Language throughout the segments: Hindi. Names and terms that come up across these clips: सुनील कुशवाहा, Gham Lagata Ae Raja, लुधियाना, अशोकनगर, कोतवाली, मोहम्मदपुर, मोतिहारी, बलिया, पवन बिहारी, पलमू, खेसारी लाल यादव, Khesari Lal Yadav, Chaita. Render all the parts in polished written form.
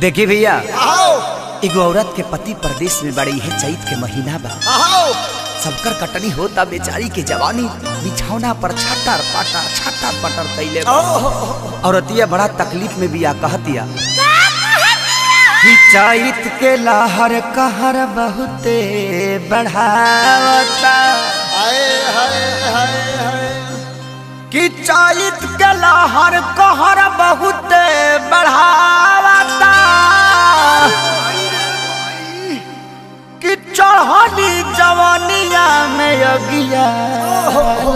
देखिए भैया, एगो औरत के पति प्रदेश में बड़ी है, चैत के महीना बा, सबकर कटनी होता, बेचारी के जवानी बिछौना पर छाटा पटर तैले, औरतिया बड़ा तकलीफ में भी आ कहतिया कि चैत के लहर कहर बहुते बढ़ावता, कि चैत के लहर कहर बहुते बढ़ावता, कि चढ़नी जवानिया में योगिया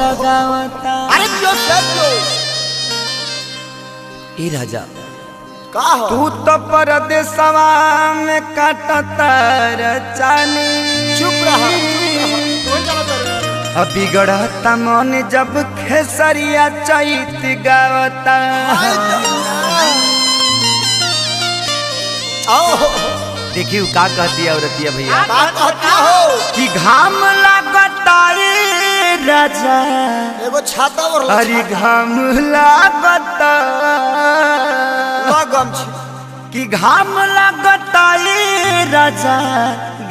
लगावता। अरे ए राजा, तू तो परदेशवा में काटता रचानी, चुप रहा, बिगड़ता मन जब खेसरिया चैत गावता। देखियो का कहती है औरतिया भैया, कि घाम लगता रे राजा, एगो छाता और अरे घाम लगता, कि घाम लगता रे राजा,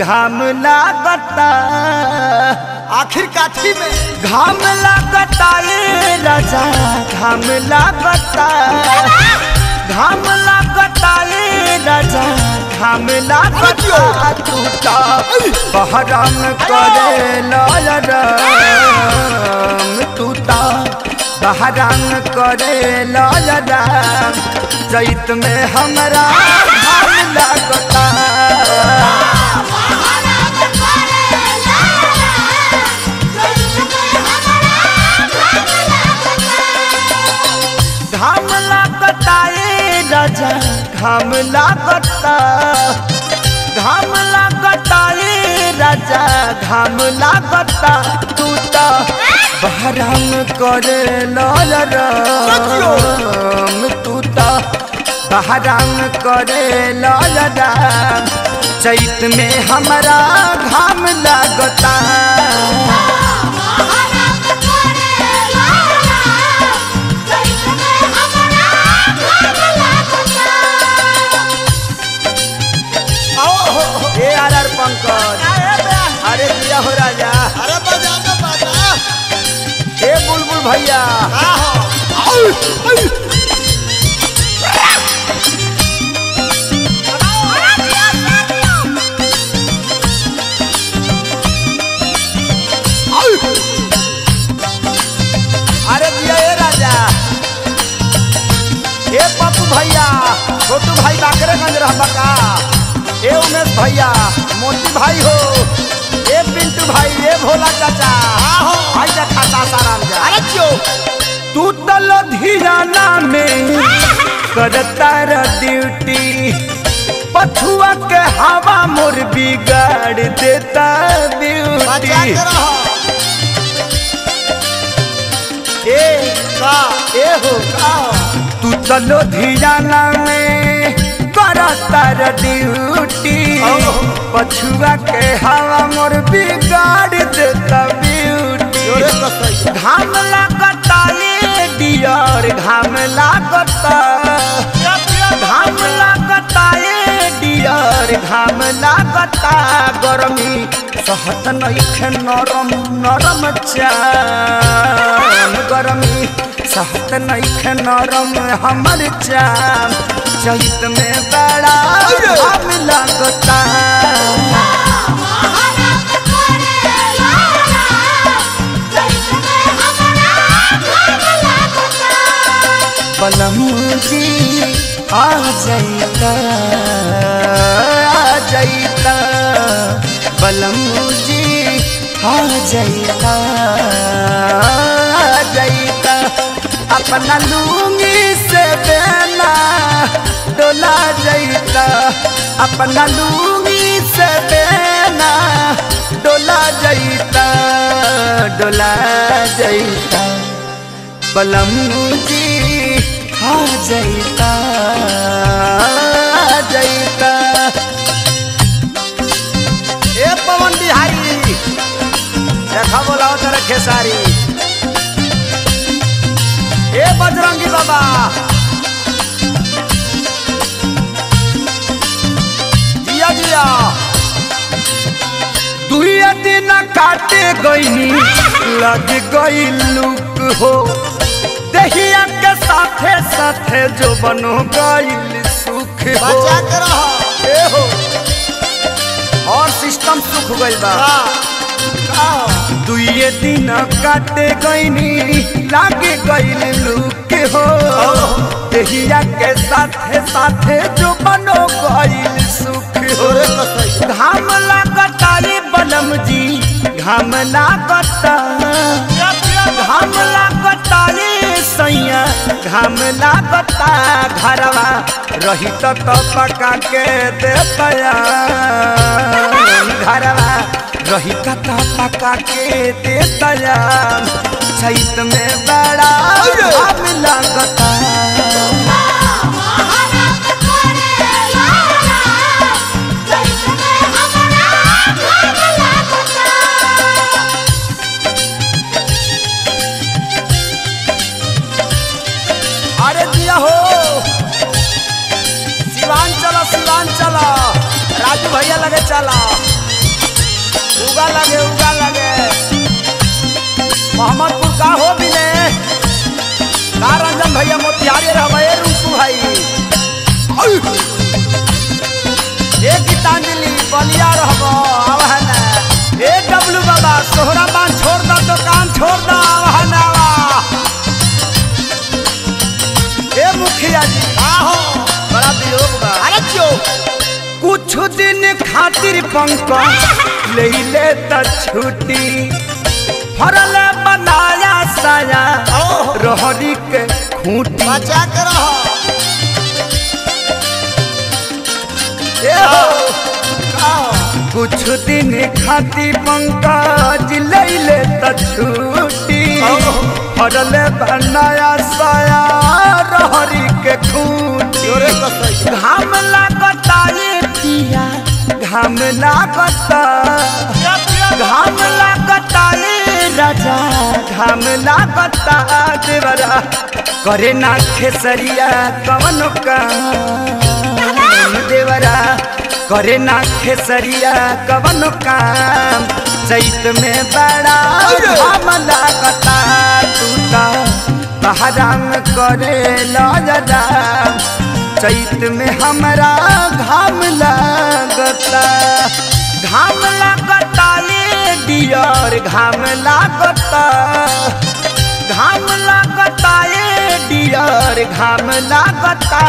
घाम लगता, आखिर काठी में घाम लगता रे राजा, घाम लगता, घाम लगता रे राजा, घाम लगता, टूटा बहराम करे लाल राम, टूटा बहराम करे लाल राम, चैत में हमरा घाम लगता। घाम लागता, घाम लागता रे राजा, घाम लागता, टूटा बहराम करे लाल राम, टूटा बहराम करे लाल राम, चैत में हमरा घाम लागता। अरे भैया हो राजा, अरे बजा तो बजा, हे बुलबुल भैया, अरे भैया हे राजा, हे पप्पू भैया, छोटू भाई बाकरे बका, हे उमेश भैया, मोती भाई हो, ए पिंटू भाई, ए भोला चाचा, हो भाई जा खाता साराम जा। अरे क्यों तू तो लुधियाना में करता रे ड्यूटी, पछुआ के हवा मोर बिगाड़ देता ड्यूटी, ए हो का तू तो लुधियाना में करता रे ड्यूटी, पछुआ के हवा मोर बिगाड़ देता ब्यूटी, घाम लगता रे डियर, घाम लगता, घाम लगता रे डियर, घाम लगता, गर्मी सहत नइखे नरम नरम चाम, गर्मी सहत नइखे नरम हमर चाम, चैत में बड़ा घाम लगता। पलमू जी आ जाइता, पलमू जी आ जाइता, अपना लूंगी से बेना डोला जाइता, अपना लूंगी से बेना डोला जाइता, डोला जाइता, बलमू जी जाइता, जाइता, ए पवन बिहारी देखा बोलाओ तेरा खेसारी, ए बजरंगी बाबा, काटे गईनी लग गई लुक हो दहिया के साथे साथे जो बनो गई सुख हो और सिस्टम सुख गई बा दुए दिन काटे गईनी लग गई लुक हो दहिया के साथे साथे जो बनो गई सुख हो धाम लागताली बनम जी घाम लागता घाम लागताली सैया घाम लागता घरवा रही तो पका के देतया घरवा रही तो पका के देतया चैत में बड़ा घाम लागता भैया लगे चला उगा लगे मोहम्मदपुर का हो भी ने का रंजन भैया मोतिहारी रहे रूपू भाई एक गीतांजलि बलिया रहो आवहना ए डब्लू बाबा सोहरा पान छोड़ दो दुकान छोड़ दो आवहना ए मुखिया जी आहो बड़ा वियोग बा अरे क्यों कुछ दिन खातिर पंकज ले ले त छुट्टी फरल बनाया साया रोहरी के खूंटी बचा के रहो ए हो कुछ दिन खातिर पंकज ले ले त छुट्टी फरल बनाया साया रोहरी के खूंटी घाम लागता घाम लागता घाम लागता राजा घाम लागता देवरा करे ना खेसरिया कवन काम देवरा करे ना खेसरिया कवन काम चैत में बड़ा घाम लागता तूता बहराम करे लाजदा चैत में हमारा घाम लागता घाम लागता ले डियर घाम लागता ये डियर घाम लागता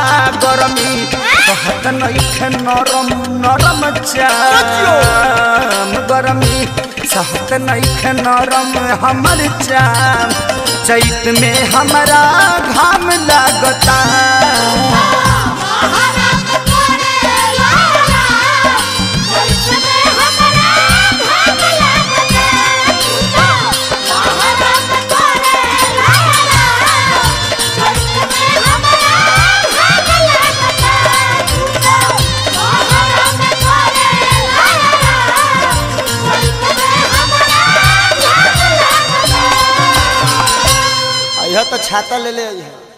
गरमी कहत नइखे नरम नरम चाम गरमी सहत नइखे नरम हमर चाम चैत में हमारा घाम लागता छाता ले ले है।